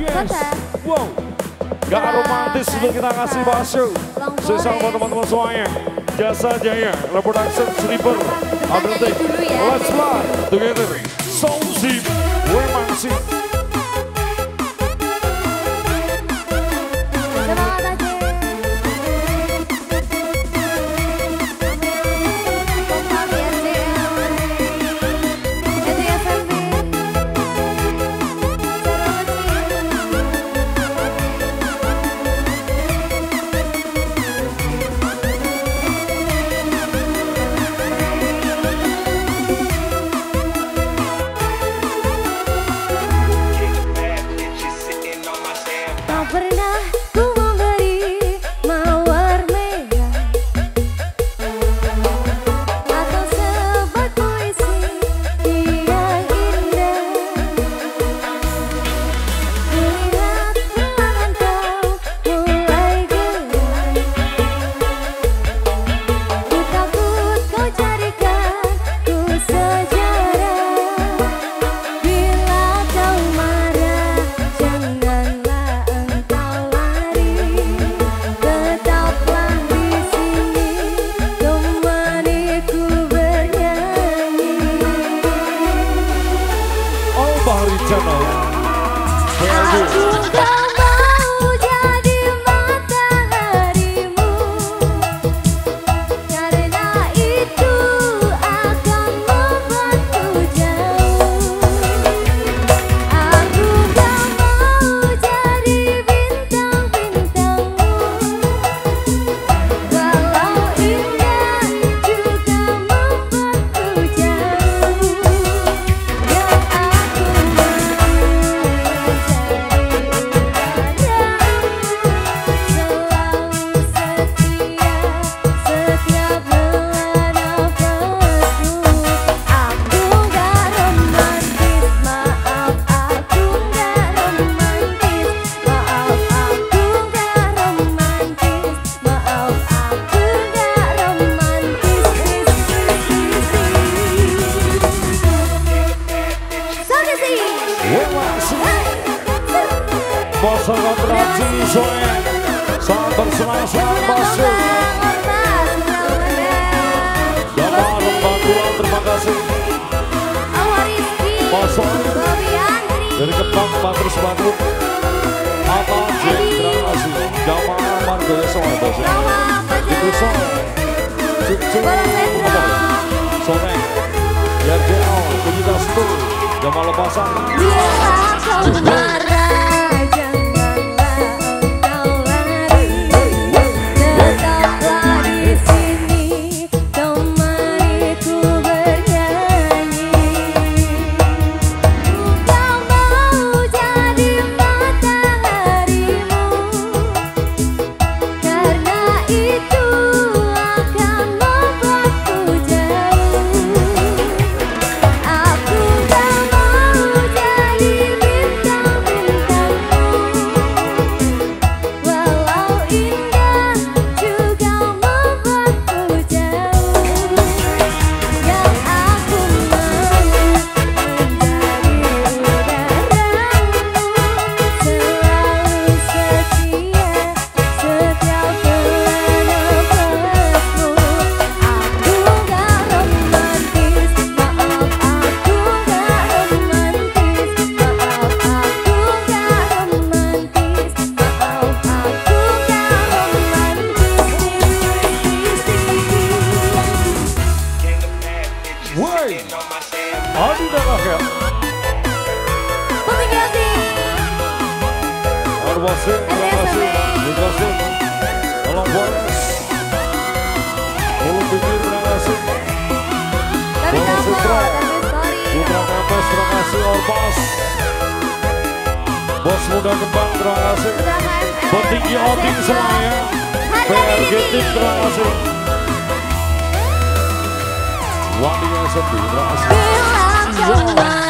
yes. Wow. Gak romantis untuk kita kasih bakso. Sesama buat teman-teman semuanya. Jasa Jaya, Reproduction Sleeper. Abdul ya. Let's fly together. Songsip, Wemangsip. Terima kasih.